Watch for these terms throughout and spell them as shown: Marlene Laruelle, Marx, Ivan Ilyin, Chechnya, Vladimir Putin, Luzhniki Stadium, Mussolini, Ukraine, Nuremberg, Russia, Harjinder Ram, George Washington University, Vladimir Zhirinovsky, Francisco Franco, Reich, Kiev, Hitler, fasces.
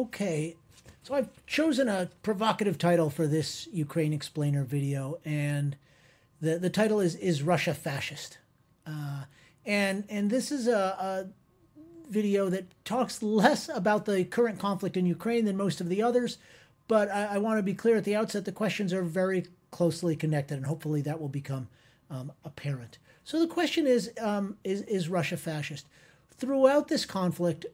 Okay, so I've chosen a provocative title for this Ukraine Explainer video, and the title is Russia Fascist? And this is a video that talks less about the current conflict in Ukraine than most of the others, but I want to be clear at the outset, the questions are very closely connected, and hopefully that will become apparent. So the question is Russia fascist? Throughout this conflict,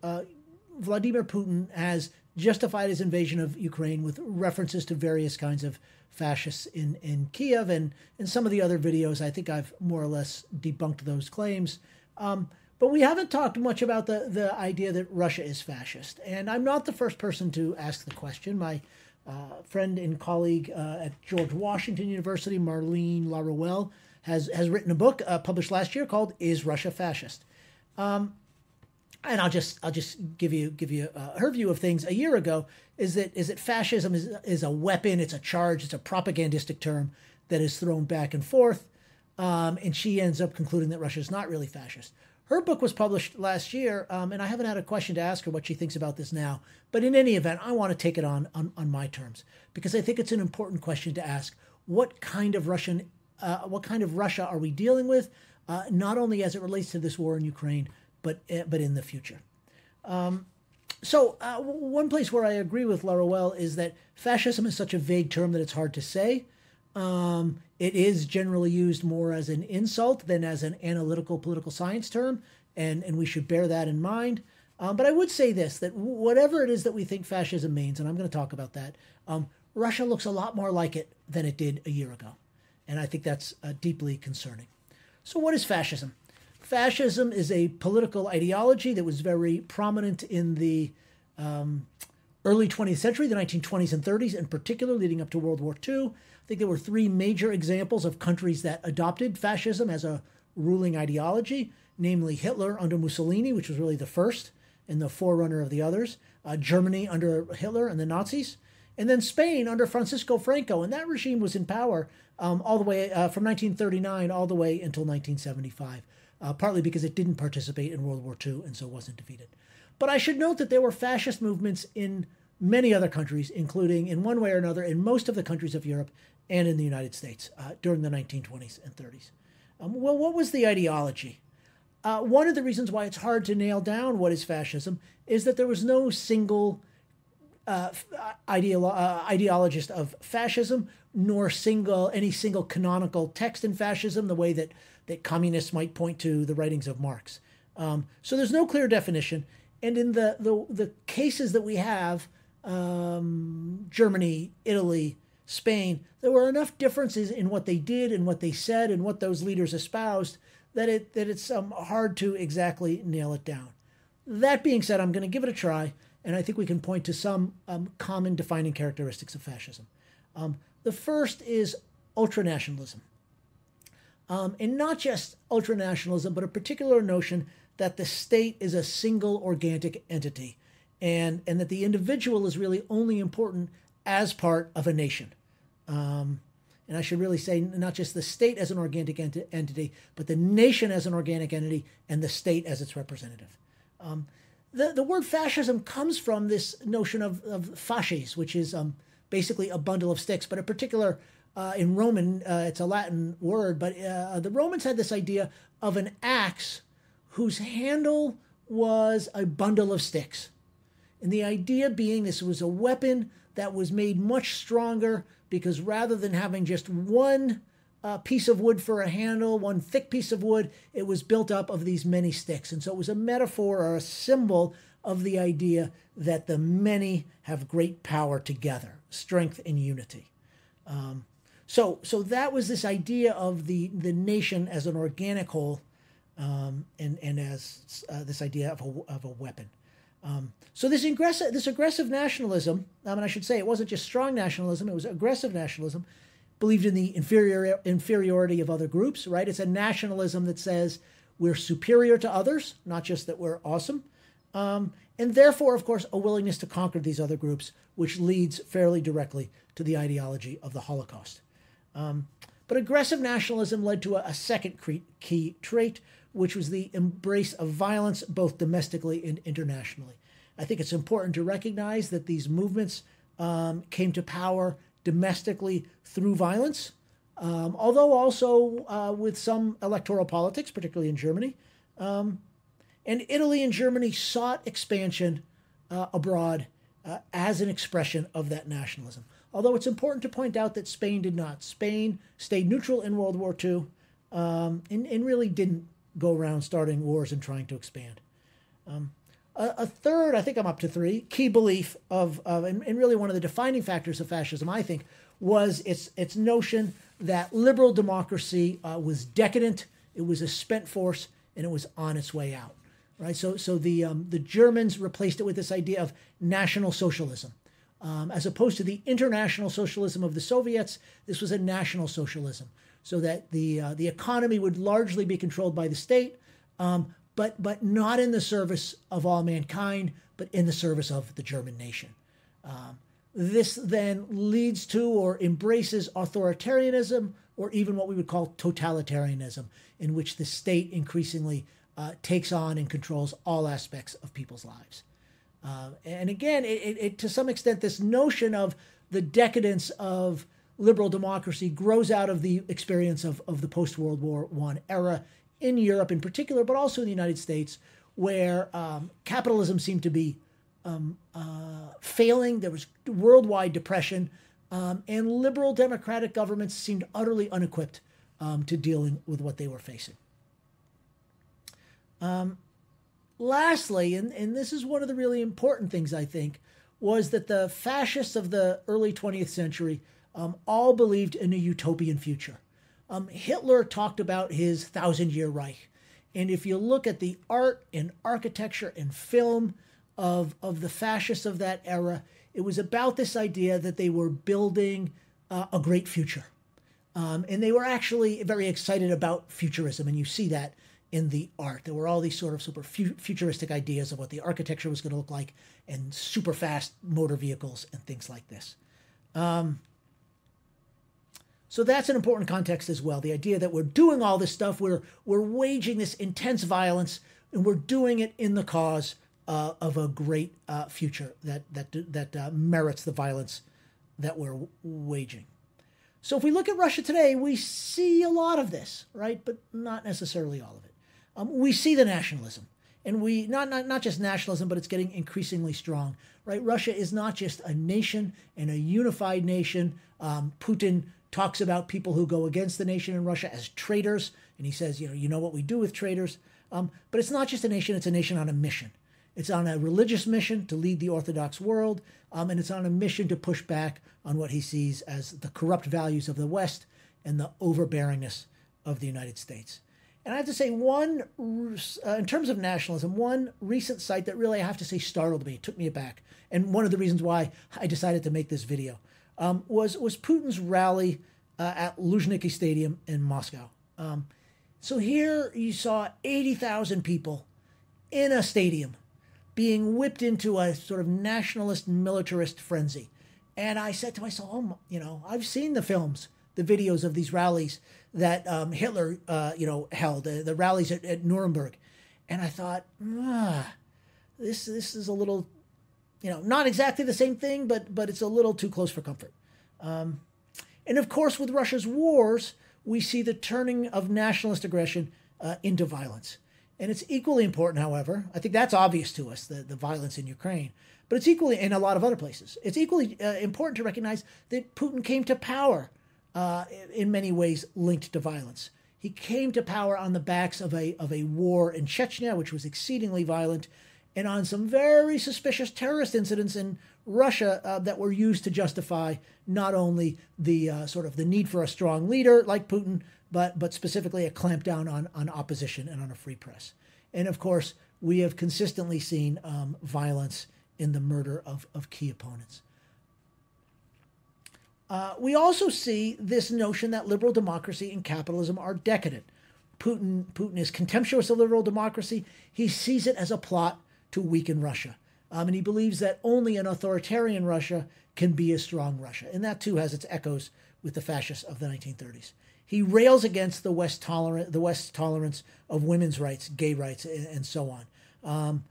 Vladimir Putin has justified his invasion of Ukraine with references to various kinds of fascists in Kiev, and in some of the other videos, I think I've more or less debunked those claims. But we haven't talked much about the idea that Russia is fascist, and I'm not the first person to ask the question. My friend and colleague at George Washington University, Marlene Laruelle, has written a book published last year called "Is Russia Fascist?" And I'll just give you her view of things a year ago. Is that fascism is a weapon? It's a charge. It's a propagandistic term that is thrown back and forth, and she ends up concluding that Russia is not really fascist. Her book was published last year, and I haven't had a question to ask her what she thinks about this now. But in any event, I want to take it on my terms because I think it's an important question to ask. What kind of Russia are we dealing with, not only as it relates to this war in Ukraine, but in the future? So one place where I agree with Laruelle is that fascism is such a vague term that it's hard to say. It is generally used more as an insult than as an analytical political science term, and we should bear that in mind. But I would say this, that whatever it is that we think fascism means, and I'm going to talk about that, Russia looks a lot more like it than it did a year ago. And I think that's deeply concerning. So what is fascism? Fascism is a political ideology that was very prominent in the early 20th century, the 1920s and 30s in particular, leading up to World War II. I think there were three major examples of countries that adopted fascism as a ruling ideology, namely Hitler under Mussolini, which was really the first and the forerunner of the others, Germany under Hitler and the Nazis, and then Spain under Francisco Franco, and that regime was in power all the way from 1939 all the way until 1975, partly because it didn't participate in World War II and so wasn't defeated. But I should note that there were fascist movements in many other countries, including in one way or another in most of the countries of Europe and in the United States during the 1920s and 30s. Well, what was the ideology? One of the reasons why it's hard to nail down what is fascism is that there was no single ideologist of fascism, nor any single canonical text in fascism, the way that communists might point to the writings of Marx. So there's no clear definition. And in the cases that we have, Germany, Italy, Spain, there were enough differences in what they did and what they said and what those leaders espoused that it's hard to exactly nail it down. That being said, I'm going to give it a try. And I think we can point to some common defining characteristics of fascism. The first is ultranationalism. And not just ultranationalism, but a particular notion that the state is a single organic entity and that the individual is really only important as part of a nation. And I should really say not just the state as an organic entity, but the nation as an organic entity and the state as its representative. The word fascism comes from this notion of fasces, which is basically a bundle of sticks, but a particular, in Roman, it's a Latin word, but the Romans had this idea of an axe whose handle was a bundle of sticks. And the idea being this was a weapon that was made much stronger because rather than having just one piece of wood for a handle, one thick piece of wood, it was built up of these many sticks. And so it was a metaphor or a symbol of the idea that the many have great power together, strength and unity. So that was this idea of the nation as an organic whole and as this idea of a weapon. So this aggressive nationalism, and I should say it wasn't just strong nationalism, it was aggressive nationalism, believed in the inferiority of other groups, right? It's a nationalism that says we're superior to others, not just that we're awesome. And therefore, of course, a willingness to conquer these other groups, which leads fairly directly to the ideology of the Holocaust. But aggressive nationalism led to a second key trait, which was the embrace of violence, both domestically and internationally. I think it's important to recognize that these movements came to power domestically through violence, although also with some electoral politics, particularly in Germany. And Italy and Germany sought expansion abroad as an expression of that nationalism. Although it's important to point out that Spain did not. Spain stayed neutral in World War II and really didn't go around starting wars and trying to expand. A third, I think I'm up to three, key belief of, and really one of the defining factors of fascism, I think, was its notion that liberal democracy was decadent, it was a spent force, and it was on its way out. Right, so the Germans replaced it with this idea of national socialism, as opposed to the international socialism of the Soviets. This was a national socialism, so that the economy would largely be controlled by the state, but not in the service of all mankind, but in the service of the German nation. This then leads to or embraces authoritarianism, or even what we would call totalitarianism, in which the state increasingly takes on and controls all aspects of people's lives. And again, it to some extent, this notion of the decadence of liberal democracy grows out of the experience of the post-World War I era in Europe in particular, but also in the United States, where capitalism seemed to be failing. There was worldwide depression, and liberal democratic governments seemed utterly unequipped to dealing with what they were facing. Lastly, and this is one of the really important things, I think, was that the fascists of the early 20th century all believed in a utopian future. Hitler talked about his 1,000-year Reich. And if you look at the art and architecture and film of the fascists of that era, it was about this idea that they were building a great future. And they were actually very excited about futurism, and you see that in the art. There were all these sort of super futuristic ideas of what the architecture was going to look like, and super fast motor vehicles and things like this. So that's an important context as well. The idea that we're doing all this stuff, we're waging this intense violence, and we're doing it in the cause of a great future that merits the violence that we're waging. So if we look at Russia today, we see a lot of this, right? But not necessarily all of it. We see the nationalism, and we not just nationalism, but it's getting increasingly strong, right? Russia is not just a nation and a unified nation. Putin talks about people who go against the nation in Russia as traitors, and he says, you know what we do with traitors. But it's not just a nation; it's a nation on a mission. It's on a religious mission to lead the Orthodox world, and it's on a mission to push back on what he sees as the corrupt values of the West and the overbearingness of the United States. And I have to say, in terms of nationalism, one recent site that really, I have to say, startled me, took me aback, and one of the reasons why I decided to make this video, was Putin's rally at Luzhniki Stadium in Moscow. So here you saw 80,000 people in a stadium being whipped into a sort of nationalist, militarist frenzy. And I said to myself, I've seen the films, the videos of these rallies that Hitler, held, the rallies at Nuremberg. And I thought, this is a little, not exactly the same thing, but it's a little too close for comfort. And of course, with Russia's wars, we see the turning of nationalist aggression into violence. And it's equally important, however, I think that's obvious to us, the violence in Ukraine, but it's equally, in a lot of other places, it's equally important to recognize that Putin came to power in many ways linked to violence. He came to power on the backs of a war in Chechnya, which was exceedingly violent, and on some very suspicious terrorist incidents in Russia that were used to justify not only the sort of the need for a strong leader like Putin, but specifically a clampdown on opposition and on a free press. And of course, we have consistently seen violence in the murder of key opponents. We also see this notion that liberal democracy and capitalism are decadent. Putin is contemptuous of liberal democracy. He sees it as a plot to weaken Russia. And he believes that only an authoritarian Russia can be a strong Russia. And that too has its echoes with the fascists of the 1930s. He rails against the West's tolerance of women's rights, gay rights, and so on.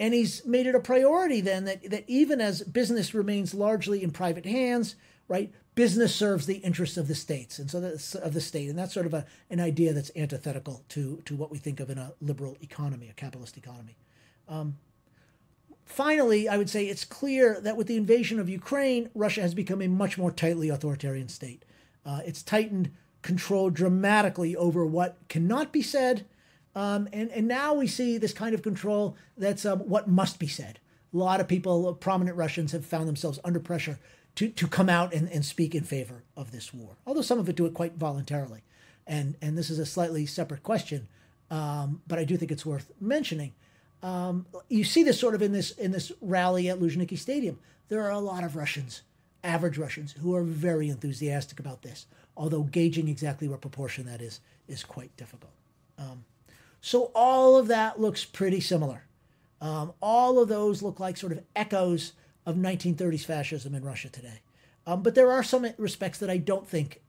And he's made it a priority then that even as business remains largely in private hands, right, business serves the interests of the states, and so that's of the state. And that's sort of an idea that's antithetical to what we think of in a liberal economy, a capitalist economy. Finally, I would say it's clear that with the invasion of Ukraine, Russia has become a much more tightly authoritarian state. It's tightened control dramatically over what cannot be said. And now we see this kind of control that's what must be said. A lot of people, prominent Russians, have found themselves under pressure to come out and speak in favor of this war, although some of it do it quite voluntarily. And this is a slightly separate question, but I do think it's worth mentioning. You see this sort of in this rally at Luzhniki Stadium. There are a lot of Russians, average Russians, who are very enthusiastic about this, although gauging exactly what proportion that is quite difficult. So all of that looks pretty similar. All of those look like sort of echoes of 1930s fascism in Russia today. But there are some respects that I don't think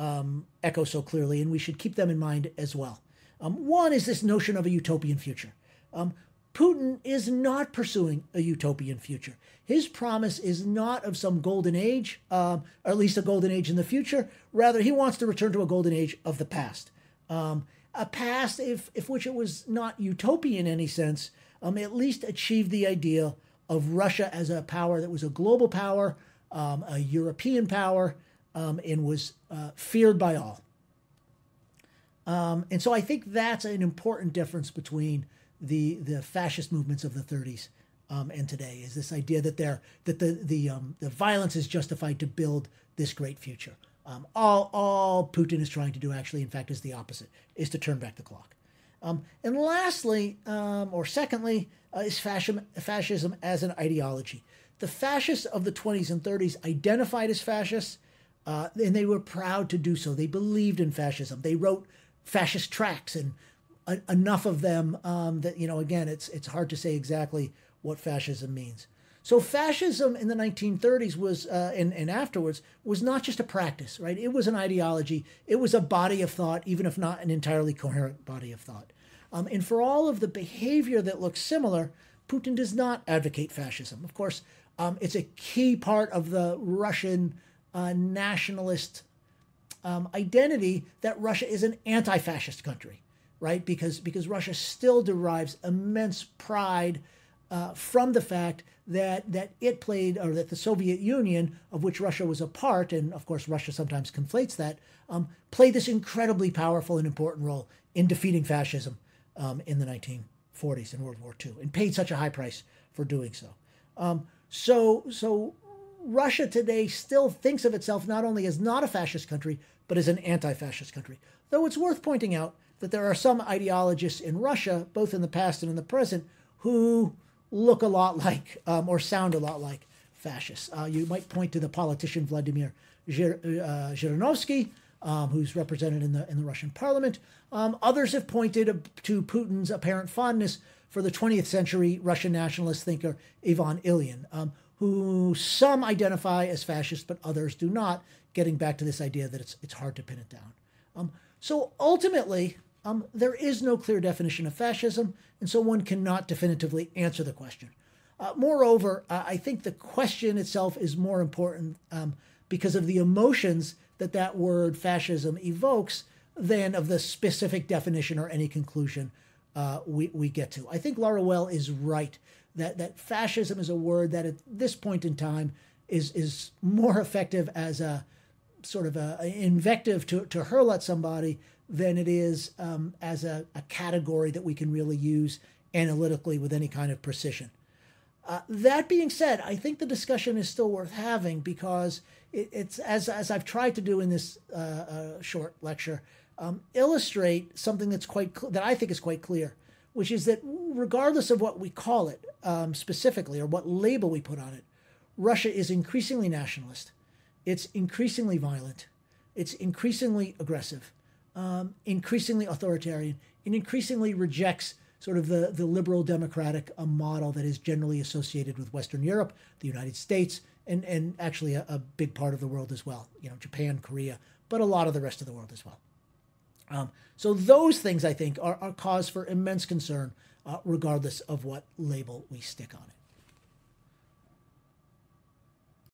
echo so clearly, and we should keep them in mind as well. One is this notion of a utopian future. Putin is not pursuing a utopian future. His promise is not of some golden age, or at least a golden age in the future. Rather, he wants to return to a golden age of the past. A past if which it was not utopian in any sense, at least achieved the idea of Russia as a power that was a global power, a European power, and was feared by all. And so I think that's an important difference between the fascist movements of the 30s and today, is this idea that the violence is justified to build this great future. All Putin is trying to do actually, in fact, is the opposite, is to turn back the clock. And lastly, or secondly, is fascism as an ideology. The fascists of the 20s and 30s identified as fascists, and they were proud to do so. They believed in fascism. They wrote fascist tracts, and enough of them that, you know, again, it's hard to say exactly what fascism means. So fascism in the 1930s was, and afterwards, was not just a practice, right? It was an ideology. It was a body of thought, even if not an entirely coherent body of thought. And for all of the behavior that looks similar, Putin does not advocate fascism. Of course, it's a key part of the Russian nationalist identity that Russia is an anti-fascist country, right? Because Russia still derives immense pride from the fact that it played, or that the Soviet Union, of which Russia was a part, and of course Russia sometimes conflates that, played this incredibly powerful and important role in defeating fascism in the 1940s in World War II, and paid such a high price for doing so. So Russia today still thinks of itself not only as not a fascist country, but as an anti-fascist country. Though it's worth pointing out that there are some ideologists in Russia, both in the past and in the present, who look a lot like, or sound a lot like, fascists. You might point to the politician Vladimir Zhirinovsky, who's represented in the Russian parliament. Others have pointed to Putin's apparent fondness for the 20th century Russian nationalist thinker Ivan Ilyin, who some identify as fascist, but others do not, getting back to this idea that it's hard to pin it down. So ultimately, there is no clear definition of fascism, and so one cannot definitively answer the question. Moreover, I think the question itself is more important because of the emotions that word fascism evokes than of the specific definition or any conclusion we get to. I think Laruelle is right that fascism is a word that at this point in time is more effective as a sort of an invective to hurl at somebody than it is as a category that we can really use analytically with any kind of precision. That being said, I think the discussion is still worth having, because it's, as I've tried to do in this short lecture, illustrate something that's that I think is quite clear, which is that regardless of what we call it specifically, or what label we put on it, Russia is increasingly nationalist. It's increasingly violent. It's increasingly aggressive. Increasingly authoritarian, and increasingly rejects sort of the liberal democratic model that is generally associated with Western Europe, the United States, and actually a big part of the world as well, you know, Japan, Korea, but a lot of the rest of the world as well. So those things, I think, are cause for immense concern regardless of what label we stick on it.